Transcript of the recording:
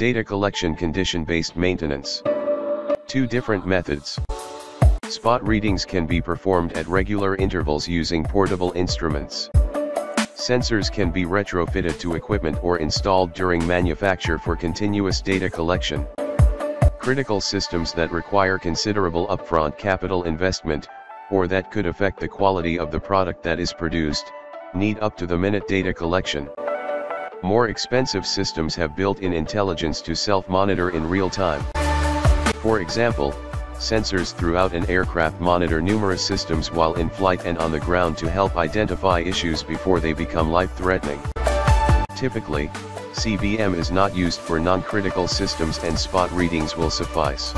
Data collection, condition-based maintenance. Two different methods. Spot readings can be performed at regular intervals using portable instruments. Sensors can be retrofitted to equipment or installed during manufacture for continuous data collection. Critical systems that require considerable upfront capital investment, or that could affect the quality of the product that is produced, need up-to-the-minute data collection. More expensive systems have built-in intelligence to self-monitor in real time. For example, sensors throughout an aircraft monitor numerous systems while in flight and on the ground to help identify issues before they become life-threatening. Typically, CVM is not used for non-critical systems and spot readings will suffice.